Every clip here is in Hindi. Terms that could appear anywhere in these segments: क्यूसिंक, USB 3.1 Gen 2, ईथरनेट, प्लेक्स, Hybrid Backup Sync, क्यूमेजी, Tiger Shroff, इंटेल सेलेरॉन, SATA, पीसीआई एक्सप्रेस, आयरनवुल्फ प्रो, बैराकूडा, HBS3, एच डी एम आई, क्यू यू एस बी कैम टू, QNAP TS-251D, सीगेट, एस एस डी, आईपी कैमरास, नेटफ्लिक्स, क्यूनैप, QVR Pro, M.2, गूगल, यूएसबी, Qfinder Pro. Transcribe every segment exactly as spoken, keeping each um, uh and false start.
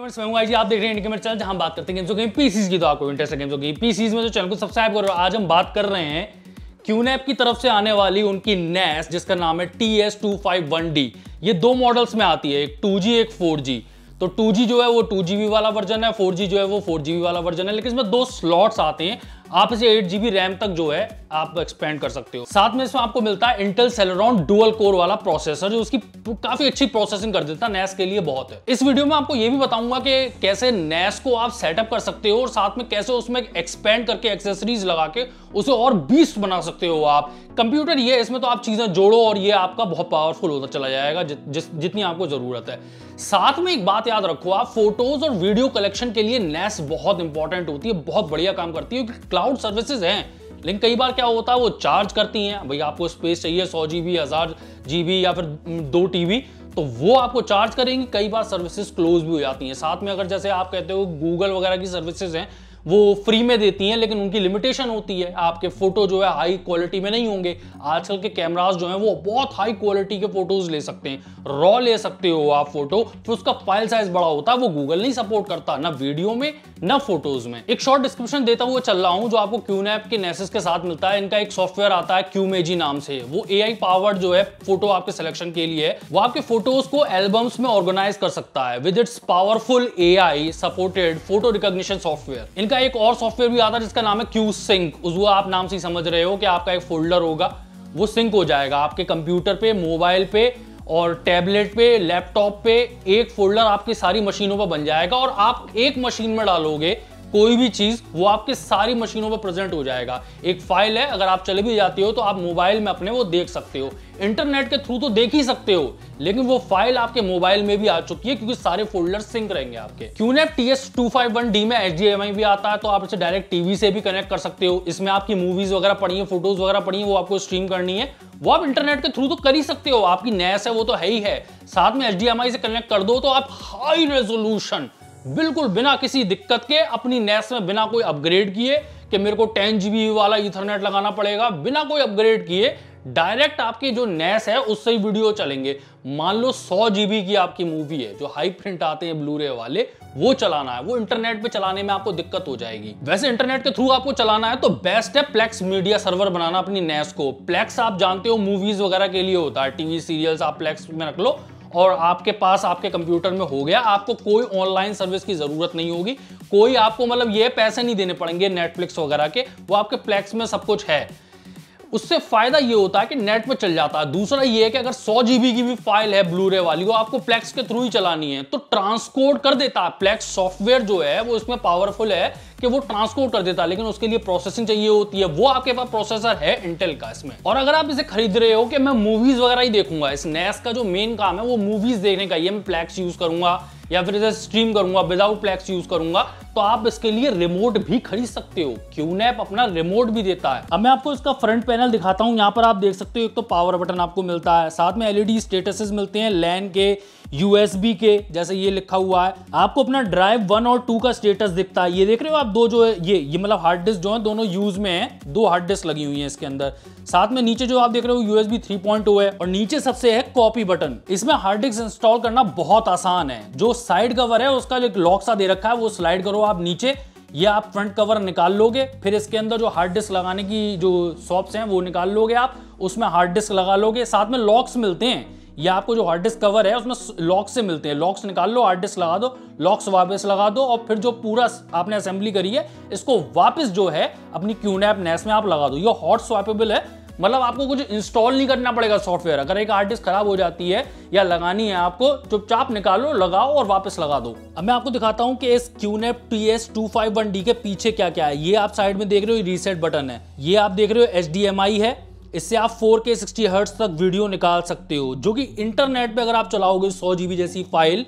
आप देख रहे हैं इंडिकेमर चैनल, हम बात करते हैं गेम्स गेम पीसीज की। तो आपको इंटरेस्ट है गेम्स की पीसीज में, तो चैनल को सब्सक्राइब करो। आज हम बात कर रहे हैं क्यूनैप की तरफ से आने वाली उनकी नेस जिसका नाम है T S two five one D. ये दो मॉडल्स में आती है, एक टू जी एक फोर जी। तो टू जी जो है वो टू जी बी वाला वर्जन है, फोर जी जो है वो फोर जी बी वाला वर्जन है, लेकिन इसमें दो स्लॉट्स आते हैं। आप इसे एट जी बी रैम तक जो है आप एक्सपेंड कर सकते हो। साथ में इसमें आपको मिलता है इंटेल सेलेरॉन डुअल कोर वाला प्रोसेसर जो उसकी काफी अच्छी प्रोसेसिंग कर देता है, नेस के लिए बहुत है। इस वीडियो में आपको ये भी बताऊंगा कि कैसे नेस को आप सेटअप कर सकते हो और साथ में कैसे उसमें एक्सपेंड करके एक्सेसरीज लगा के उसे और बीस्ट बना सकते हो। आप कंप्यूटर ये इसमें तो आप चीजें जोड़ो और ये आपका बहुत पावरफुल होता चला जाएगा जि, जिस जितनी आपको जरूरत है। साथ में एक बात याद रखो, आप फोटोज और वीडियो कलेक्शन के लिए नेस बहुत इंपॉर्टेंट होती है, बहुत बढ़िया काम करती है। क्लाउड सर्विसेज हैं लेकिन कई बार क्या होता है वो चार्ज करती हैं। भाई आपको स्पेस चाहिए सौ जीबी, हजार जीबी या फिर दो टीबी, तो वो आपको चार्ज करेंगी। कई बार सर्विसेज क्लोज भी हो जाती हैं। साथ में अगर जैसे आप कहते हो गूगल वगैरह की सर्विसेज हैं वो फ्री में देती हैं, लेकिन उनकी लिमिटेशन होती है, आपके फोटो जो है हाई क्वालिटी में नहीं होंगे। आजकल के कैमरास जो हैं वो बहुत हाई क्वालिटी के फोटोज ले सकते हैं, रॉ ले सकते हो आप फोटो, तो उसका फाइल साइज बड़ा होता है, वो गूगल नहीं सपोर्ट करता, ना वीडियो में ना फोटोज में। एक शॉर्ट डिस्क्रिप्शन देता हुआ चल रहा हूँ जो आपको क्यूनैप के नेसेस के साथ मिलता है। इनका एक सॉफ्टवेयर आता है क्यूमेजी नाम से, वो ए आई पावर्ड जो है फोटो आपके सिलेक्शन के लिए है, वो आपके फोटोज को एल्बम्स में ऑर्गेनाइज कर सकता है with its powerful A I supported photo recognition software. एक और सॉफ्टवेयर भी आता है जिसका नाम है क्यूसिंक। उसको आप नाम से समझ रहे हो कि आपका एक फोल्डर होगा, वो सिंक हो जाएगा आपके कंप्यूटर पे, मोबाइल पे और टैबलेट पे, लैपटॉप पे। एक फोल्डर आपकी सारी मशीनों पर बन जाएगा और आप एक मशीन में डालोगे कोई भी चीज, वो आपके सारी मशीनों पर प्रेजेंट हो जाएगा। एक फाइल है, अगर आप चले भी जाते हो तो आप मोबाइल में अपने वो देख सकते हो, इंटरनेट के थ्रू तो देख ही सकते हो, लेकिन वो फाइल आपके मोबाइल में भी आ चुकी है क्योंकि सारे फोल्डर सिंक रहेंगे आपके। क्यूनैप T S two five one D में एच डी एम आई भी आता है, तो आप इसे डायरेक्ट टीवी से भी कनेक्ट कर सकते हो। इसमें आपकी मूवीज वगैरह पड़ी है, फोटोज वगैरह पड़ी है, वो आपको स्ट्रीम करनी है, वो आप इंटरनेट के थ्रू तो कर ही सकते हो, आपकी नेस है वो तो है ही है। साथ में एच डी एम आई से कनेक्ट कर दो तो आप हाई रेजोल्यूशन बिल्कुल बिना किसी दिक्कत के अपनी नेस में बिना कोई अपग्रेड किए कि मेरे को टेन जी बी वाला इथरनेट लगाना पड़ेगा, बिना कोई अपग्रेड किए डायरेक्ट आपकी जो नेस है उससे ही वीडियो चलेंगे। मान लो सौ जीबी की आपकी मूवी है, जो हाई प्रिंट आते हैं ब्लूरे वाले, वो चलाना है, वो इंटरनेट पे चलाने में आपको दिक्कत हो जाएगी। वैसे इंटरनेट के थ्रू आपको चलाना है तो बेस्ट है प्लेक्स मीडिया सर्वर बनाना अपनी नेस को। प्लेक्स आप जानते हो मूवीज वगैरह के लिए होता है, टीवी सीरियल्स आप प्लेक्स में रख लो और आपके पास आपके कंप्यूटर में हो गया, आपको कोई ऑनलाइन सर्विस की जरूरत नहीं होगी, कोई आपको मतलब ये पैसे नहीं देने पड़ेंगे नेटफ्लिक्स वगैरह के, वो आपके प्लेक्स में सब कुछ है। उससे फायदा ये होता है कि नेट पे चल जाता है। दूसरा ये है कि अगर सौ जीबी की भी फाइल है ब्लूरे वाली, वो आपको प्लेक्स के थ्रू ही चलानी है तो ट्रांसकोड कर देता है। प्लेक्स सॉफ्टवेयर जो है वो इसमें पावरफुल है कि वो ट्रांसकोड कर देता है, लेकिन उसके लिए प्रोसेसिंग चाहिए होती है, वो आपके पास प्रोसेसर है इंटेल का इसमें। और अगर आप इसे खरीद रहे हो कि मैं मूवीज वगैरह ही देखूंगा, इस नेस का जो मेन काम है वो मूवीज देखने का, ये मैं प्लेक्स यूज करूंगा या फिर इसे स्ट्रीम करूंगा विदाउट प्लेक्स यूज करूंगा, तो आप इसके लिए रिमोट भी खरीद सकते हो। क्यूनैप अपना रिमोट भी देता है। अब मैं आपको इसका फ्रंट पैनल दिखाता हूं। यहाँ पर आप देख सकते हो एक तो पावर बटन आपको मिलता है, साथ में एलईडी स्टेटसेस मिलते हैं, लैन के, यूएसबी के, जैसे ये लिखा हुआ है। आपको अपना ड्राइव वन और टू का स्टेटस दिखता है। ये देख रहे हो आप, दो जो है ये ये मतलब हार्ड डिस्क जो है दोनों यूज में है, दो हार्ड डिस्क लगी हुई है इसके अंदर। साथ में नीचे जो आप देख रहे हो यूएसबी थ्री पॉइंट ओ है और नीचे सबसे है कॉपी बटन। इसमें हार्ड डिस्क इंस्टॉल करना बहुत आसान है। जो साइड कवर है उसका एक लॉक सा दे रखा है, वो स्लाइड करो आप नीचे, ये आप फ्रंट कवर निकाल लोगे, फिर इसके अंदर जो हार्ड डिस्क लगाने की जो शॉप्स हैं वो निकाल लोगे आप, उसमें हार्ड डिस्क लगा लोगे। साथ में लॉक्स मिलते हैं, ये आपको जो हार्ड डिस्क कवर है उसमें लॉक्स से मिलते हैं, लॉक्स निकाल लो, हार्ड डिस्क लगा दो, लॉक्स वापस लगा दो और फिर जो पूरा आपने असेंबली करी है इसको वापस जो है अपनी क्यूनैप नेस में आप लगा दो। ये हॉट स्वैपेबल है, मतलब आपको कुछ इंस्टॉल नहीं करना पड़ेगा सॉफ्टवेयर। अगर एक हार्ड डिस्क खराब हो जाती है या लगानी है आपको, चुपचाप निकालो, लगाओ और वापस लगा दो। अब मैं आपको दिखाता हूं कि इस क्यूनैप T S two five one D के पीछे क्या क्या है। ये आप साइड में देख रहे हो रीसेट बटन है, ये आप देख रहे हो एच डी एम आई है, इससे आप फोर के सिक्सटी हर्ट्ज तक वीडियो निकाल सकते हो, जो कि इंटरनेट पे अगर आप चलाओगे सौ जीबी जैसी फाइल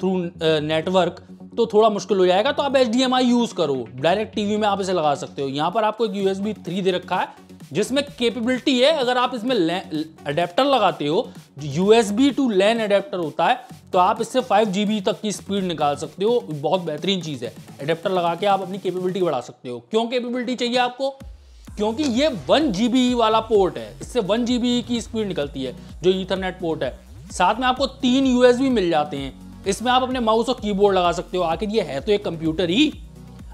थ्रू नेटवर्क तो थोड़ा मुश्किल हो जाएगा। तो आप एच डी एम आई use करो, डायरेक्ट टीवी में आप इसे लगा सकते हो। यहाँ पर आपको एक यूएसबी थ्री दे रखा है जिसमें कैपेबिलिटी है, अगर आप इसमें अडेप्टर लगाते हो, यूएसबी टू लैन अडेप्टर होता है, तो आप इससे फाइव जी बी तक की स्पीड निकाल सकते हो। बहुत बेहतरीन चीज़ है, अडेप्टर लगा के आप अपनी कैपेबिलिटी बढ़ा सकते हो। क्यों कैपेबिलिटी चाहिए आपको? क्योंकि ये वन जी बी वाला पोर्ट है, इससे वन जी बी की स्पीड निकलती है जो ईथरनेट पोर्ट है। साथ में आपको तीन यूएसबी मिल जाते हैं, इसमें आप अपने माउस और कीबोर्ड लगा सकते हो। आखिर ये है तो एक कंप्यूटर ही,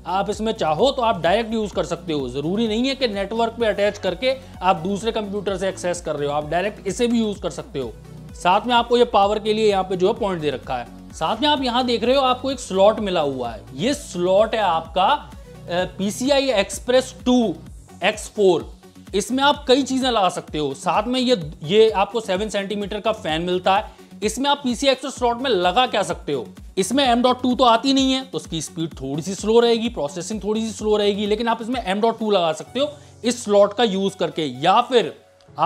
आप इसमें चाहो तो आप डायरेक्ट यूज कर सकते हो। जरूरी नहीं है कि नेटवर्क पे अटैच करके आप दूसरे कंप्यूटर से एक्सेस कर रहे हो, आप डायरेक्ट इसे भी यूज कर सकते हो। साथ में आपको ये पावर के लिए यहाँ पे जो है पॉइंट दे रखा है। साथ में आप यहाँ देख रहे हो आपको एक स्लॉट मिला हुआ है, ये स्लॉट है आपका पीसीआई एक्सप्रेस two X four. इसमें आप कई चीजें लगा सकते हो। साथ में ये ये आपको सेवन सेंटीमीटर का फैन मिलता है। इसमें आप पीसी एक्सप्रेस स्लॉट में लगा क्या सकते हो, इसमें एम डॉट टू तो आती नहीं है तो उसकी स्पीड थोड़ी सी स्लो रहेगी, प्रोसेसिंग थोड़ी सी स्लो रहेगी, लेकिन आप इसमें एम डॉट टू लगा सकते हो इस स्लॉट का यूज करके। या फिर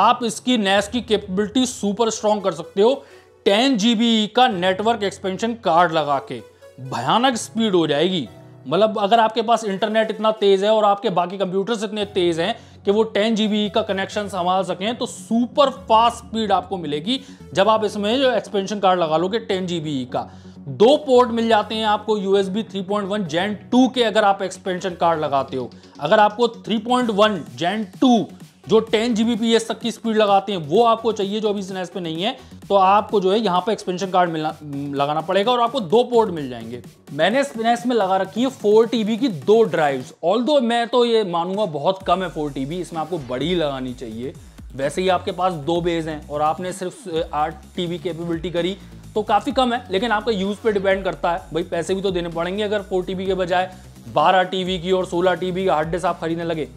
आप इसकी नेस की कैपेबिलिटी सुपर स्ट्रॉन्ग कर सकते हो टेन जी बी का नेटवर्क एक्सपेंशन कार्ड लगा के। भयानक स्पीड हो जाएगी, मतलब अगर आपके पास इंटरनेट इतना तेज है और आपके बाकी कंप्यूटर्स इतने तेज हैं कि वो टेन जी बी का कनेक्शन संभाल सकें, तो सुपर फास्ट स्पीड आपको मिलेगी जब आप इसमें जो एक्सपेंशन कार्ड लगा लोगे टेन जी बी का। दो पोर्ट मिल जाते हैं आपको यूएसबी three point one gen two के अगर आप एक्सपेंशन कार्ड लगाते हो। अगर आपको three point one gen two जो ten G B P S तक की स्पीड लगाते हैं वो आपको चाहिए, जो अभी इस नेस पे नहीं है, तो आपको जो है यहाँ पे एक्सपेंशन कार्ड मिलना लगाना पड़ेगा और आपको दो पोर्ट मिल जाएंगे। मैंने इस नेस में लगा रखी है फोर टी बी की दो ड्राइव्स। ऑल्दो मैं तो ये मानूंगा बहुत कम है फोर टी बी, इसमें आपको बड़ी लगानी चाहिए। वैसे ही आपके पास दो बेज हैं और आपने सिर्फ आठ टी बी कैपेबिलिटी करी तो काफ़ी कम है, लेकिन आपका यूज पे डिपेंड करता है। भाई पैसे भी तो देने पड़ेंगे, अगर फोर टी बी के बजाय ट्वेल्व टी बी की और सिक्सटीन टी बी का हार्ड डिस्क आप खरीदने लगे।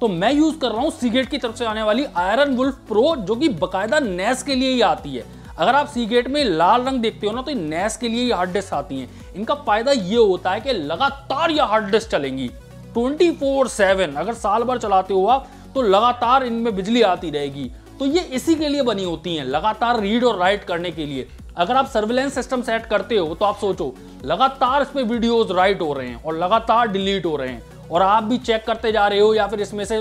तो मैं यूज कर रहा हूँ सीगेट की तरफ से आने वाली आयरनवुल्फ प्रो, जो कि बकायदा नेस के लिए ही आती है। अगर आप सीगेट में लाल रंग देखते हो ना तो नेस के लिए ही हार्ड डिस्क आती हैं। इनका फायदा ये होता है कि लगातार यह हार्ड डिस्क चलेंगी ट्वेंटी फोर सेवन। अगर साल भर चलाते हो आप तो लगातार इनमें बिजली आती रहेगी। तो ये इसी के लिए बनी होती हैं, लगातार रीड और राइट करने के लिए। अगर आप सर्विलेंस सिस्टम सेट करते हो तो आप सोचो लगातार इस पर वीडियोज राइट हो रहे हैं और लगातार डिलीट हो रहे हैं, और आप भी चेक करते जा रहे हो या फिर इसमें से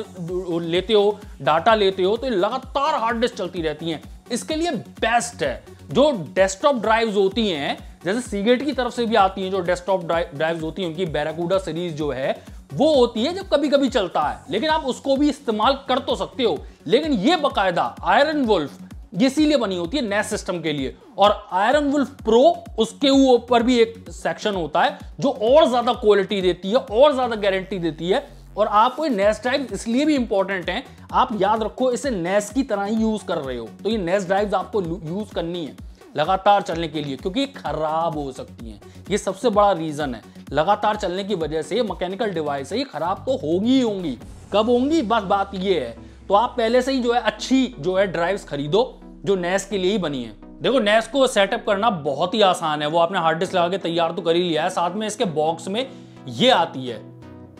लेते हो डाटा लेते हो, तो लगातार हार्ड डिस्क चलती रहती हैं। इसके लिए बेस्ट है जो डेस्कटॉप ड्राइव्स होती हैं, जैसे सीगेट की तरफ से भी आती हैं जो डेस्कटॉप ड्राइव्स होती हैं, उनकी बैराकूडा सीरीज जो है वो होती है जब कभी कभी चलता है, लेकिन आप उसको भी इस्तेमाल कर तो सकते हो। लेकिन ये बकायदा आयरनवुल्फ इसीलिए बनी होती है नेस सिस्टम के लिए। और आयरनवुल्फ प्रो उसके ऊपर भी एक सेक्शन होता है जो और ज्यादा क्वालिटी देती है और ज्यादा गारंटी देती है। और आपको नेस ड्राइव इसलिए भी इंपॉर्टेंट है, आप याद रखो इसे नेस की तरह ही यूज कर रहे हो, तो ये नेस ड्राइव्स आपको यूज करनी है लगातार चलने के लिए, क्योंकि खराब हो सकती हैं। ये सबसे बड़ा रीजन है, लगातार चलने की वजह से मैकेनिकल डिवाइस है, ये खराब तो होगी ही होंगी। कब होंगी बस बात ये है। तो आप पहले से ही जो है अच्छी जो है ड्राइव्स खरीदो जो नेस के लिए ही बनी है। देखो नेस को सेटअप करना बहुत ही आसान है, वो आपने हार्ड डिस्क लगा के तैयार तो कर ही लिया है। साथ में इसके बॉक्स में ये आती है,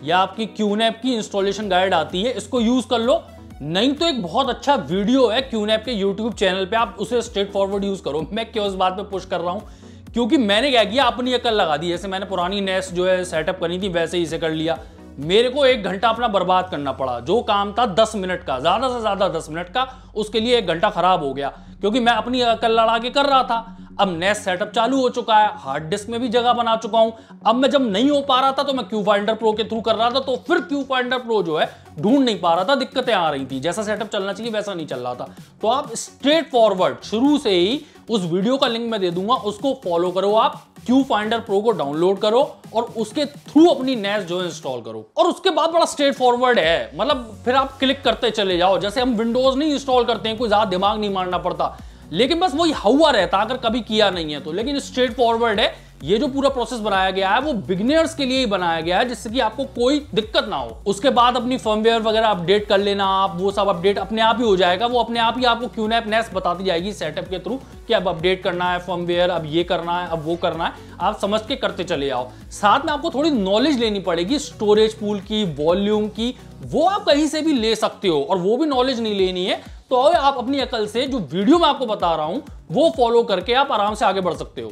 यह आपकी क्यूनैप की इंस्टॉलेशन गाइड आती है, इसको यूज कर लो। नहीं तो एक बहुत अच्छा वीडियो है क्यूनैप के यूट्यूब चैनल पे, आप उसे स्ट्रेट फॉरवर्ड यूज करो। मैं क्यों इस बात पे पुश कर रहा हूं, क्योंकि मैंने क्या किया अपनी अकल लगा दी। जैसे मैंने पुरानी नेस जो है सेटअप करनी थी वैसे ही इसे कर लिया, मेरे को एक घंटा अपना बर्बाद करना पड़ा। जो काम था दस मिनट का, ज्यादा से ज्यादा दस मिनट का, उसके लिए एक घंटा खराब हो गया क्योंकि मैं अपनी अकल लड़ा के कर रहा था। अब नेस सेटअप चालू हो चुका है, हार्ड डिस्क में भी जगह बना चुका हूं। अब मैं जब नहीं हो पा रहा था तो मैं Qfinder Pro के थ्रू कर रहा था, तो फिर Qfinder Pro जो है ढूंढ नहीं पा रहा था, दिक्कतें आ रही थी। जैसा सेटअप चलना चाहिए वैसा नहीं चल रहा था। तो आप स्ट्रेट फॉरवर्ड शुरू से ही उस वीडियो का लिंक मैं दे दूंगा, उसको फॉलो करो। आप Qfinder Pro को डाउनलोड करो और उसके थ्रू अपनी नेस जो इंस्टॉल करो। और उसके बाद बड़ा स्ट्रेट फॉरवर्ड है, मतलब फिर आप क्लिक करते चले जाओ। जैसे हम विंडोज नहीं इंस्टॉल करते हैं, कोई ज्यादा दिमाग नहीं मारना पड़ता, लेकिन बस वही हवा रहता अगर कभी किया नहीं है तो। लेकिन स्ट्रेट फॉरवर्ड है, ये जो पूरा प्रोसेस बनाया गया है वो बिगिनर्स के लिए ही बनाया गया है, जिससे कि आपको कोई दिक्कत ना हो। उसके बाद अपनी फर्मवेयर वगैरह अपडेट कर लेना आप, वो सब अपडेट अपने आप ही हो जाएगा। वो अपने आप ही आपको क्यूनैप नेस बताती जाएगी सेटअप के थ्रू कि अब अपडेट करना है फर्मवेयर, अब ये करना है, अब वो करना है, आप समझ के करते चले जाओ। साथ में आपको थोड़ी नॉलेज लेनी पड़ेगी स्टोरेज पूल की, वॉल्यूम की, वो आप कहीं से भी ले सकते हो। और वो भी नॉलेज नहीं लेनी है तो आप अपनी अकल से जो वीडियो में आपको बता रहा हूं वो फॉलो करके आप आराम से आगे बढ़ सकते हो।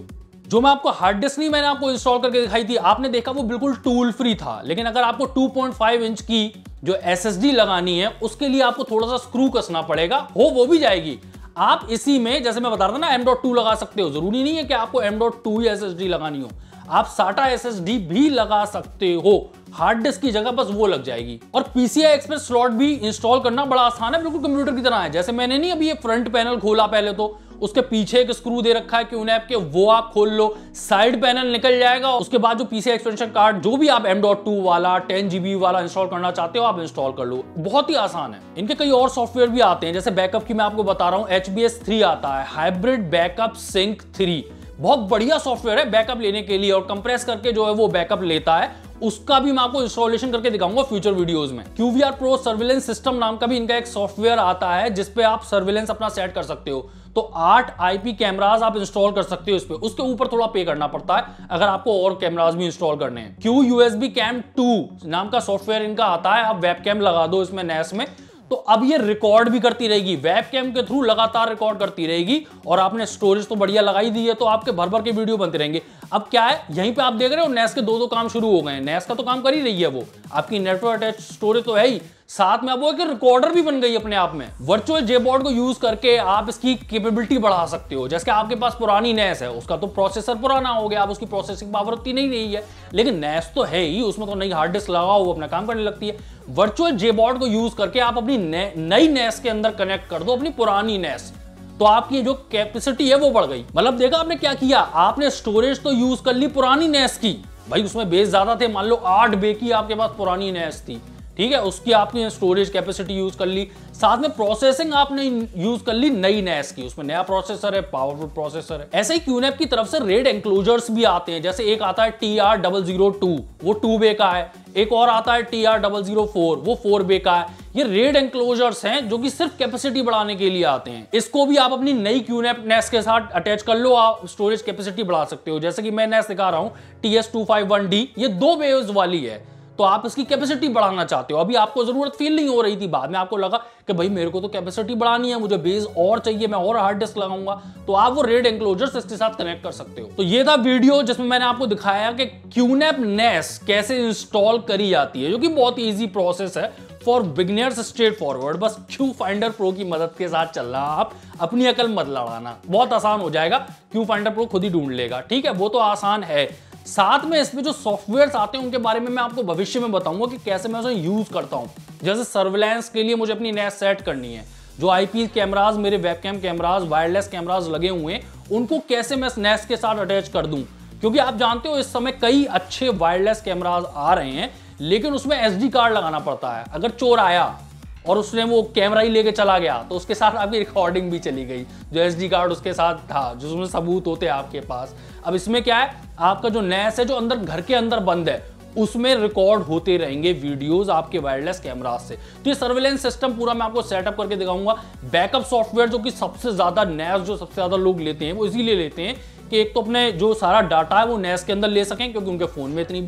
जो मैं आपको हार्ड डिस्क नहीं मैंने आपको इंस्टॉल करके दिखाई थी, आपने देखा वो बिल्कुल टूल फ्री था। लेकिन अगर आपको टू पॉइंट फाइव इंच की जो एस एस डी लगानी है उसके लिए आपको थोड़ा सा स्क्रू कसना पड़ेगा, हो वो भी जाएगी। आप इसी में जैसे मैं बता रहा था ना एम डॉट टू लगा सकते हो, जरूरी नहीं है कि आपको एम डॉट टू ही एस एस डी लगानी हो, आप साटा एस एस डी भी लगा सकते हो। हार्ड डिस्क की जगह बस वो लग जाएगी। और पीसीआई एक्सप्रेस स्लॉट भी इंस्टॉल करना बड़ा आसान है, बिल्कुल कंप्यूटर की तरह है। जैसे मैंने नहीं अभी ये फ्रंट पैनल खोला पहले, तो उसके पीछे एक स्क्रू दे रखा है क्यूनैप के, वो आप खोल लो, साइड पैनल निकल जाएगा। उसके बाद जो पीसी एक्सटेंशन कार्ड जो भी आप एम.टू वाला टेन जीबी वाला इंस्टॉल करना चाहते हो आप इंस्टॉल कर लो, बहुत ही आसान है। इनके कई और सॉफ्टवेयर भी आते हैं, जैसे बैकअप की मैं आपको बता रहा हूँ एच बी एस थ्री आता है, हाइब्रिड बैकअप सिंक थ्री, बहुत बढ़िया सॉफ्टवेयर है बैकअप लेने के लिए और कंप्रेस करके जो है वो बैकअप लेता है। उसका भी मैं आपको इंस्टॉलेशन करके दिखाऊंगा फ्यूचर वीडियोस में। क्यूवीआर प्रो सर्विलेंस सिस्टम नाम का भी इनका एक सॉफ्टवेयर आता है जिसपे आप सर्विलेंस अपना सेट कर सकते हो, तो आठ आईपी कैमरास आप इंस्टॉल कर सकते हो इस पे। उसके ऊपर थोड़ा पे करना पड़ता है अगर आपको और कैमरास भी इंस्टॉल करने हैं। क्यू यू एस बी कैम टू नाम का सॉफ्टवेयर इनका आता है, आप वेबकैम लगा दो इसमें नेस में, तो अब ये रिकॉर्ड भी करती रहेगी, वेबकैम के थ्रू लगातार रिकॉर्ड करती रहेगी। और आपने स्टोरेज तो बढ़िया लगाई दी है तो आपके भर भर के वीडियो बनते रहेंगे। अब क्या है, यहीं पे आप देख रहे हो नेस के दो दो काम शुरू हो गए हैं, नेस का तो काम कर ही रही है वो, आपकी नेटवर्क अटैच स्टोरेज तो है ही, साथ में अब वो एक रिकॉर्डर भी बन गई अपने आप में। वर्चुअल जेबॉड को यूज करके आप इसकी कैपेबिलिटी बढ़ा सकते हो। जैसे आपके पास पुरानी नेस है, उसका तो प्रोसेसर पुराना हो गया, अब उसकी प्रोसेसिंग पावर उतनी नहीं रही है, लेकिन नेस तो है ही, उसमें तो नई हार्ड डिस्क लगा हो, वो अपना काम करने लगती है। वर्चुअल जेबॉड को यूज करके आप अपनी नई नेस के अंदर कनेक्ट कर दो अपनी पुरानी नेस, तो आपकी जो कैपेसिटी है वो बढ़ गई। मतलब देखा आपने क्या किया, आपने स्टोरेज तो यूज कर ली पुरानी नेस की, भाई उसमें बेस ज्यादा थे, मान लो आठ बे की आपके पास पुरानी नेस थी, ठीक है, उसकी आपने स्टोरेज कैपेसिटी यूज कर ली, साथ में प्रोसेसिंग आपने यूज कर ली नई नेस की, उसमें नया प्रोसेसर है, पावरफुल प्रोसेसर है। ऐसे ही क्यूनैप की तरफ से रेड एंक्लोजर्स भी आते हैं, जैसे एक आता है T R double zero two, वो टू बे का है, एक और आता है T R double zero four, वो फोर बे का है। ये रेड एंक्लोजर्स हैं जो कि सिर्फ कैपेसिटी बढ़ाने के लिए आते हैं, इसको भी आप अपनी नई क्यूनैप नेस के साथ अटैच कर लो, आप स्टोरेज कैपेसिटी बढ़ा सकते हो। जैसे कि मैं नेस दिखा रहा हूँ T S two five one D, ये दो बेस वाली है, तो आप इसकी कैपेसिटी बढ़ाना चाहते हो, अभी आपको जरूरत फील नहीं हो रही थी, बाद में आपको लगा कि भाई मेरे को तो कैपेसिटी बढ़ानी है, मुझे बेस और चाहिए, मैं और हार्ड डिस्क लगाऊंगा, तो आप वो रेड एंक्लोजर्स इसके साथ कनेक्ट कर सकते हो। तो ये था वीडियो जिसमें मैंने आपको दिखाया कि क्यूनैप नेस कैसे इंस्टॉल करी जाती है, जो कि बहुत ईजी प्रोसेस है फॉर बिगिनर्स, स्ट्रेट फॉरवर्ड, बस क्यूफाइंडर प्रो की मदद के साथ चलना, आप अपनी अकल मत लड़ाना, बहुत आसान हो जाएगा, क्यूफाइंडर प्रो खुद ही ढूंढ लेगा, ठीक है, वो तो आसान है। साथ में इसमें जो सॉफ्टवेयर्स आते हैं उनके बारे में मैं आपको भविष्य में बताऊंगा कि कैसे मैं उसे यूज करता हूं। जैसे सर्विलांस के लिए मुझे अपनी नेस सेट करनी है, जो आईपी कैमरास, मेरे वेबकैम कैमरास, वायरलेस कैमरास लगे हुए हैं, उनको कैसे मैं इस नेस के साथ अटैच कर दूं, क्योंकि आप जानते हो इस समय कई अच्छे वायरलेस कैमरास आ रहे हैं, लेकिन उसमें एसडी कार्ड लगाना पड़ता है। अगर चोर आया और उसने वो कैमरा ही लेके चला गया तो उसके साथ आपकी रिकॉर्डिंग भी चली गई, जो एसडी कार्ड उसके साथ था, जिसमें सबूत होते हैं आपके पास। अब इसमें क्या है, आपका जो नेस है जो अंदर घर के अंदर बंद है, उसमें रिकॉर्ड होते रहेंगे वीडियोस आपके वायरलेस कैमरा से। तो ये सर्विलेंस सिस्टम पूरा मैं आपको सेटअप करके दिखाऊंगा। बैकअप सॉफ्टवेयर जो कि सबसे ज्यादा नेस जो सबसे ज्यादा लोग लेते हैं वो इसीलिए लेते हैं कि एक तो अपने जो सारा डाटा है वो नेस के अंदर ले सकें, क्योंकि उनके फोन में इतनी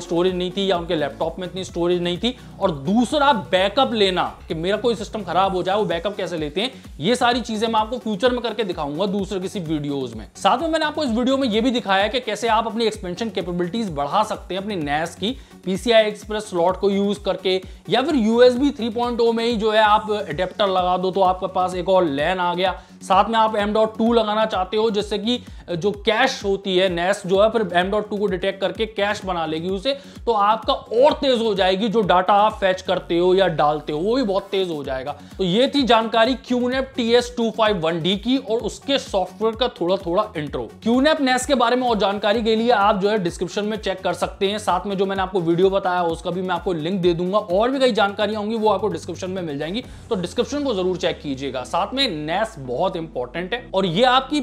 स्टोरेज नहीं थी या उनके लैपटॉप में इतनी स्टोरेज नहीं थी, और दूसरा बैकअप लेना कि मेरा कोई सिस्टम खराब हो जाए वो बैकअप कैसे लेते हैं। ये सारी चीजें मैं आपको फ्यूचर में करके दिखाऊंगा दूसरे किसी वीडियोस में। साथ में मैंने आपको इस वीडियो में ये भी दिखाया कि कैसे आप अपनी एक्सपेंशन कैपेबिलिटीज बढ़ा सकते हैं अपनी नेस की, पीसीआई एक्सप्रेस स्लॉट को यूज करके, या फिर यूएसबी थ्री पॉइंट ओ में ही जो है आप एडेप्टर लगा दो तो आपके पास एक और लैन आ गया। साथ में आप एम.टू लगाना चाहते हो, जिससे कि जो कैश होती है नेस जो है फिर एम.टू को डिटेक्ट करके कैश बना लेगी उसे, तो आपका और तेज हो जाएगी, जो डाटा आप फैच करते हो या डालते हो वो भी बहुत तेज हो जाएगा। तो ये थी जानकारी क्यूनैप T S two five one D की और उसके सॉफ्टवेयर का थोड़ा थोड़ा इंट्रो। क्यूनैप नेस के बारे में और जानकारी के लिए आप जो है डिस्क्रिप्शन में चेक कर सकते हैं, साथ में जो मैंने आपको वीडियो बताया उसका भी मैं आपको लिंक दे दूंगा, और भी कई जानकारियां होंगी वो आपको डिस्क्रिप्शन में मिल जाएंगी, तो डिस्क्रिप्शन को जरूर चेक कीजिएगा। साथ में नेस बहुत इंपॉर्टेंट है और ये आपकी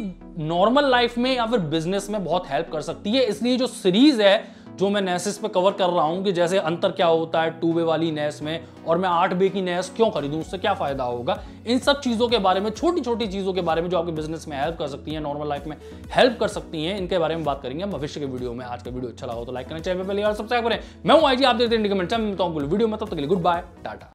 नॉर्मल लाइफ में या फिर बिजनेस में बहुत हेल्प कर सकती है, इसलिए जो सीरीज है जो मैं नेसेस पे कवर कर रहा हूँ कि जैसे अंतर क्या होता है टू बे वाली नेस में और मैं आठ बे की नेस क्यों खरीदूँ, उससे क्या फायदा होगा, इन सब चीज़ों के बारे में, छोटी छोटी चीज़ों के बारे में जो आपके बिजनेस में हेल्प कर सकती हैं, नॉर्मल लाइफ में हेल्प कर सकती हैं, इनके बारे में बात करेंगे भविष्य के वीडियो में। आज का वीडियो अच्छा लगा हो तो लाइक करना, चैनल पर सब्सक्राइब करें। मैं हूं आई जी, आप देखते हैं वीडियो में, तब तक के लिए गुड बाय, टाटा।